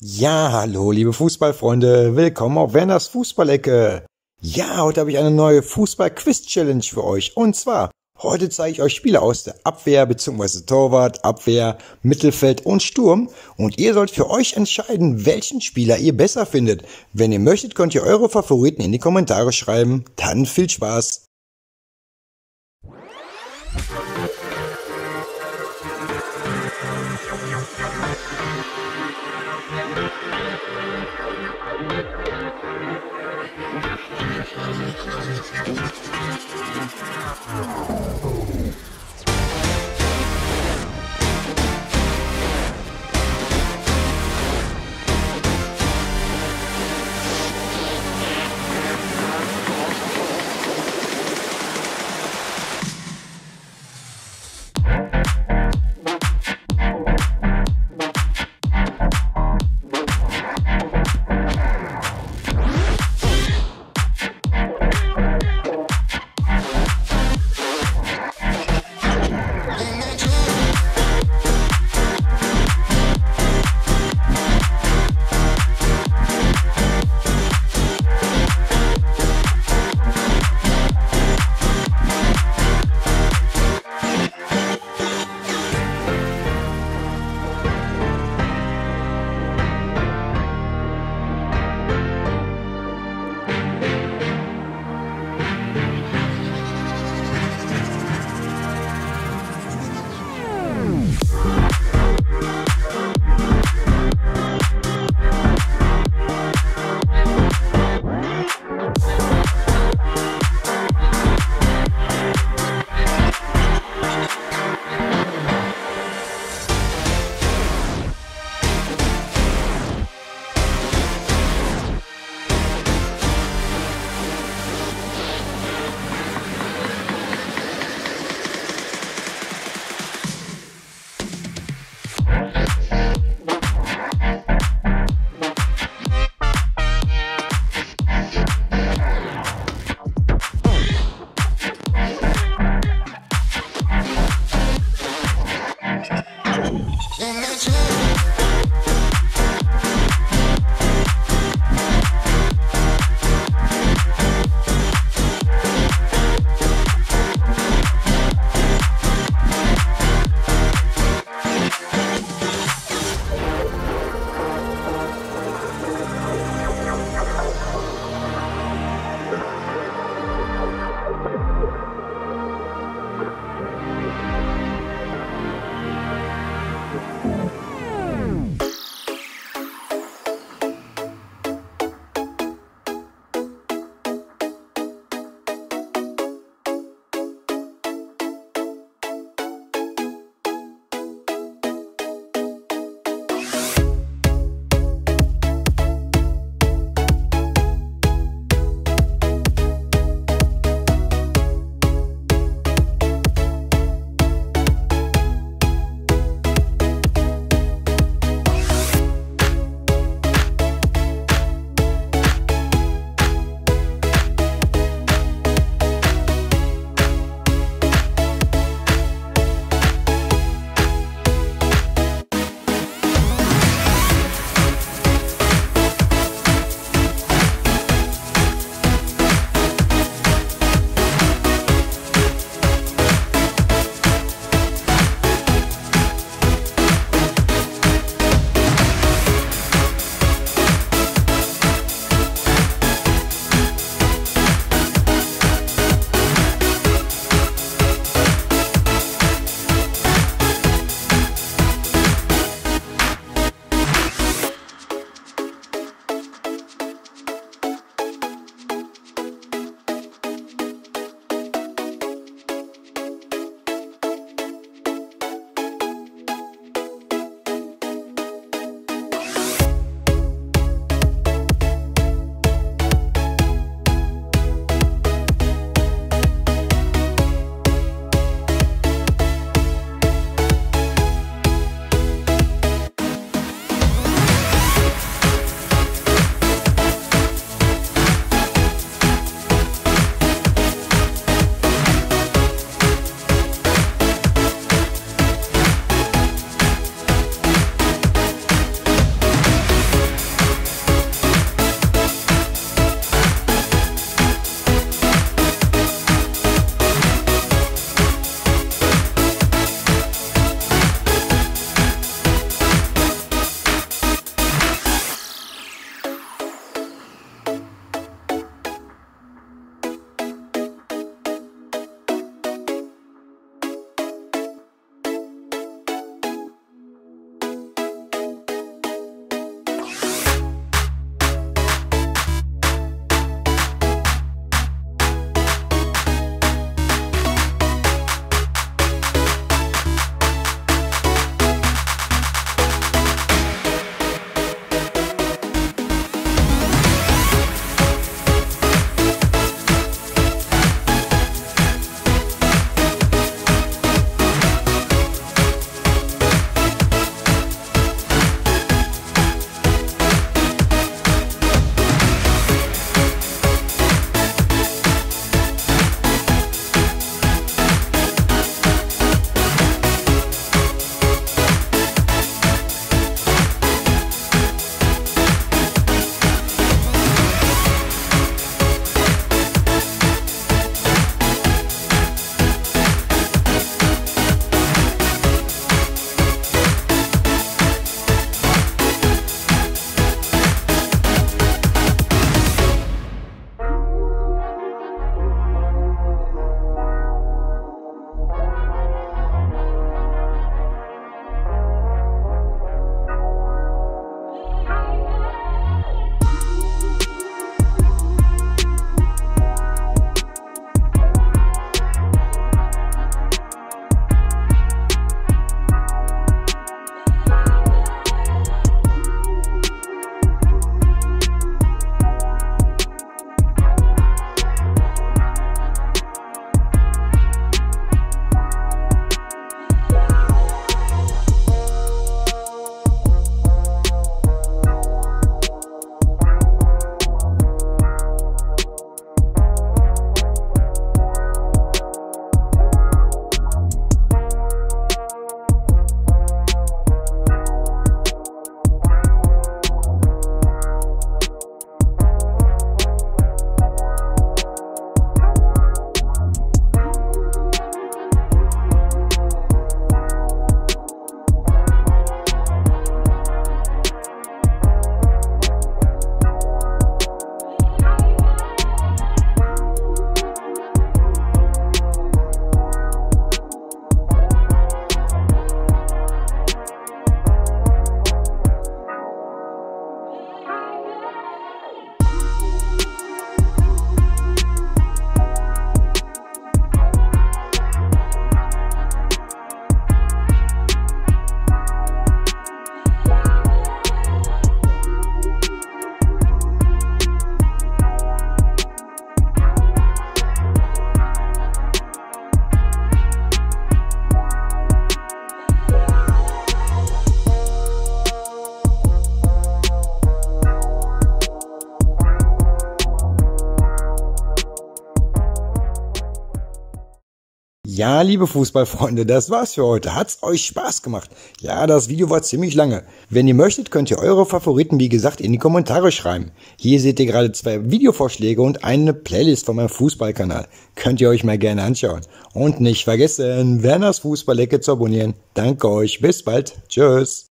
Ja, hallo liebe Fußballfreunde, willkommen auf Werners Fußballecke. Ja, heute habe ich eine neue Fußball-Quiz-Challenge für euch. Und zwar, heute zeige ich euch Spieler aus der Abwehr bzw. Torwart, Abwehr, Mittelfeld und Sturm. Und ihr sollt für euch entscheiden, welchen Spieler ihr besser findet. Wenn ihr möchtet, könnt ihr eure Favoriten in die Kommentare schreiben. Dann viel Spaß! Ja, liebe Fußballfreunde, das war's für heute. Hat's euch Spaß gemacht? Ja, das Video war ziemlich lange. Wenn ihr möchtet, könnt ihr eure Favoriten, wie gesagt, in die Kommentare schreiben. Hier seht ihr gerade 2 Videovorschläge und eine Playlist von meinem Fußballkanal. Könnt ihr euch mal gerne anschauen. Und nicht vergessen, Werners Fußballecke zu abonnieren. Danke euch, bis bald. Tschüss.